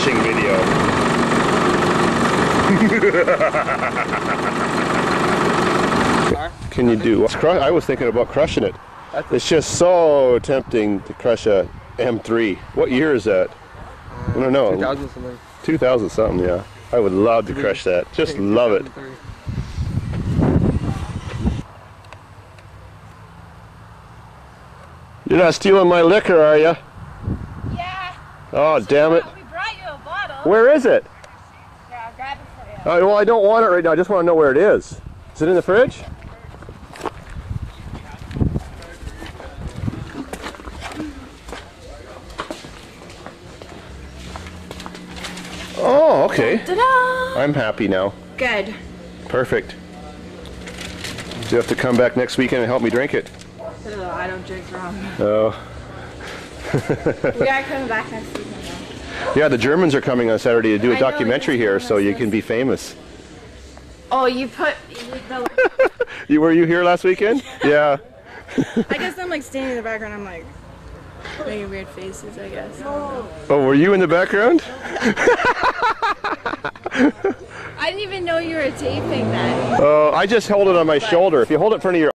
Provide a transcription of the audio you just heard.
crashing video. Can you do? I was thinking about crushing it. It's just so tempting to crush a M3. What year is that? I don't know. 2000 something. 2000 something, yeah. I would love to crush that. Just love it. You're not stealing my liquor, are you? Yeah. Oh, damn it. We brought you a bottle. Where is it? Yeah, I'll grab it for you. Well, I don't want it right now. I just want to know where it is. Is it in the fridge? Oh, okay. Ta-da! I'm happy now. Good. Perfect. Do you have to come back next weekend and help me drink it? Ugh, I don't drink rum. Oh. We are coming back next weekend though. Yeah, the Germans are coming on Saturday to do a documentary here, so you can be famous. Oh, you put... You, were you here last weekend? Yeah. I guess I'm like standing in the background, I'm like... making weird faces, I guess. Oh, were you in the background? I didn't even know you were taping that. Oh, I just hold it on my shoulder. If you hold it in front of your